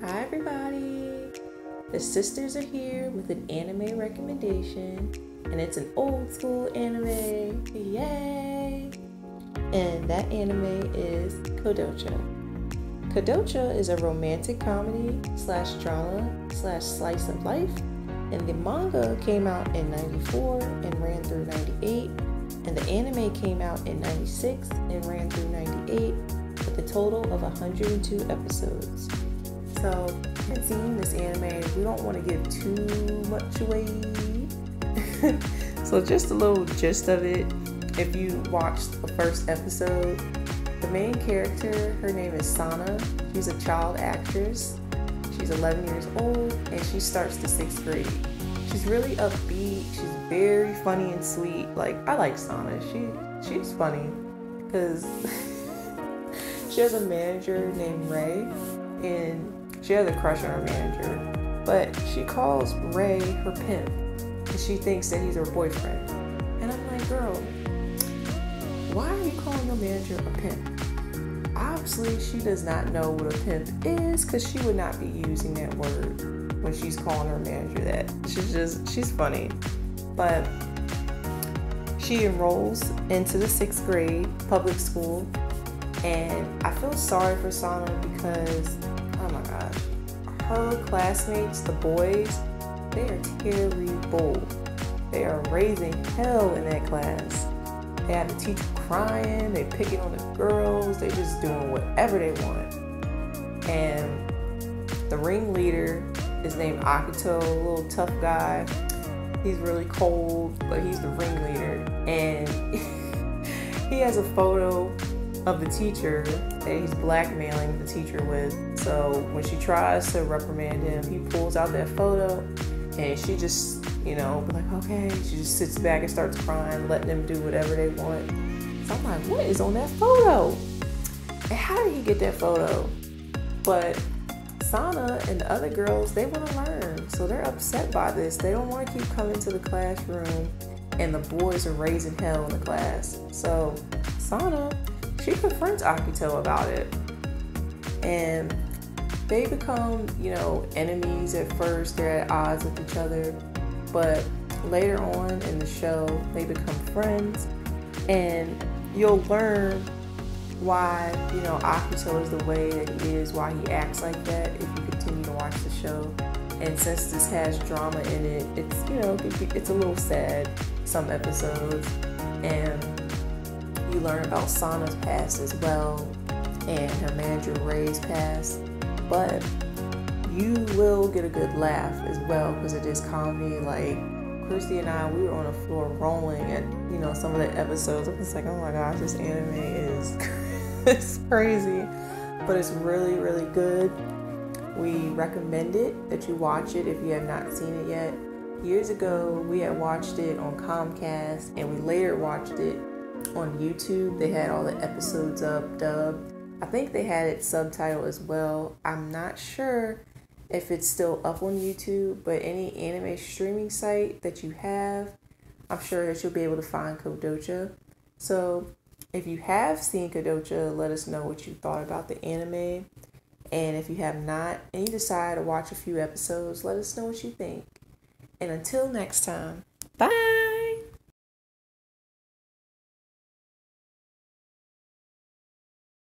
Hi everybody! The sisters are here with an anime recommendation, and it's an old school anime. Yay! And that anime is Kodocha. Kodocha is a romantic comedy / drama / slice of life, and the manga came out in 94 and ran through 98, and the anime came out in 96 and ran through 98 with a total of 102 episodes. So, in seeing this anime, we don't want to give too much away. So just a little gist of it. If you watched the first episode, the main character, her name is Sana. She's a child actress. She's 11 years old and she starts the 6th grade. She's really upbeat. She's very funny and sweet. Like, I like Sana. She's funny because she has a manager named Ray, and she has a crush on her manager, but she calls Ray her pimp, and she thinks that he's her boyfriend. And I'm like, girl, why are you calling your manager a pimp? Obviously, she does not know what a pimp is, because she would not be using that word when she's calling her manager that. She's funny. But she enrolls into the 6th grade public school, and I feel sorry for Sana because, oh my gosh, her classmates, the boys, they are terrible. They are raising hell in that class. They have the teacher crying, they picking on the girls, they just doing whatever they want. And the ringleader is named Akito, a little tough guy. He's really cold, but he's the ringleader. And he has a photo of the teacher that he's blackmailing the teacher with. So when she tries to reprimand him, he pulls out that photo, and she just, you know, like, okay. She just sits back and starts crying, letting them do whatever they want. So I'm like, what is on that photo? And how did he get that photo? But Sana and the other girls, they want to learn. So they're upset by this. They don't want to keep coming to the classroom, and the boys are raising hell in the class. So Sana, she confronts Akito about it, and they become, you know, enemies at first. They're at odds with each other, but later on in the show, they become friends, and you'll learn why, you know, Akito is the way that he is, why he acts like that if you continue to watch the show. And since this has drama in it, it's, you know, it's a little sad, some episodes, and you learn about Sana's past as well, and her manager Ray's past, but you will get a good laugh as well because it is comedy. Like, Christy and I, we were on the floor rolling at, you know, some of the episodes. I was like, oh my gosh, this anime is it's crazy, but it's really, really good. We recommend it that you watch it if you have not seen it yet. Years ago, we had watched it on Comcast, and we later watched it on YouTube. They had all the episodes up dubbed. I think they had it subtitled as well. I'm not sure if it's still up on YouTube, but any anime streaming site that you have, I'm sure that you'll be able to find Kodocha. So if you have seen Kodocha, let us know what you thought about the anime. And if you have not, and you decide to watch a few episodes, let us know what you think. And until next time, bye!